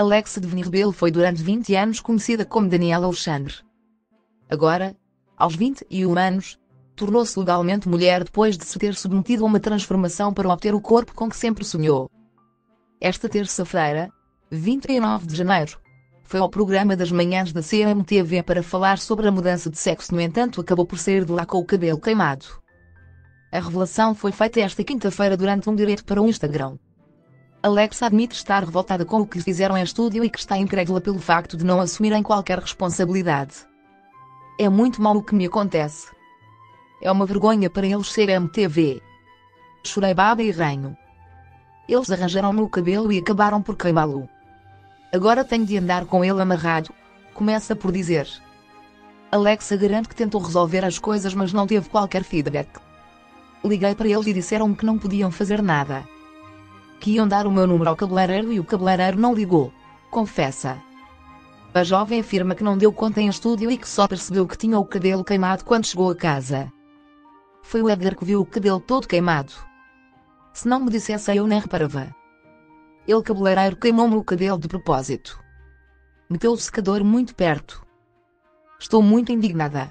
Alexa Devni Rebelo foi durante 20 anos conhecida como Daniel Alexandre. Agora, aos 21 anos, tornou-se legalmente mulher depois de se ter submetido a uma transformação para obter o corpo com que sempre sonhou. Esta terça-feira, 29 de janeiro, foi ao programa das manhãs da CMTV para falar sobre a mudança de sexo, no entanto acabou por sair de lá com o cabelo queimado. A revelação foi feita esta quinta-feira durante um direto para o Instagram. Alexa admite estar revoltada com o que fizeram em estúdio e que está incrédula pelo facto de não assumirem qualquer responsabilidade. "É muito mal o que me acontece. É uma vergonha para eles, CMTV. Chorei baba e ranho. Eles arranjaram-me o cabelo e acabaram por queimá-lo. Agora tenho de andar com ele amarrado", começa por dizer. Alexa garante que tentou resolver as coisas, mas não teve qualquer feedback. "Liguei para eles e disseram-me que não podiam fazer nada. Que iam dar o meu número ao cabeleireiro e o cabeleireiro não ligou", confessa. A jovem afirma que não deu conta em estúdio e que só percebeu que tinha o cabelo queimado quando chegou a casa. "Foi o Édgar que viu o cabelo todo queimado. Se não me dissesse eu nem reparava. Ele, cabeleireiro, queimou-me o cabelo de propósito. Meteu o secador muito perto. Estou muito indignada.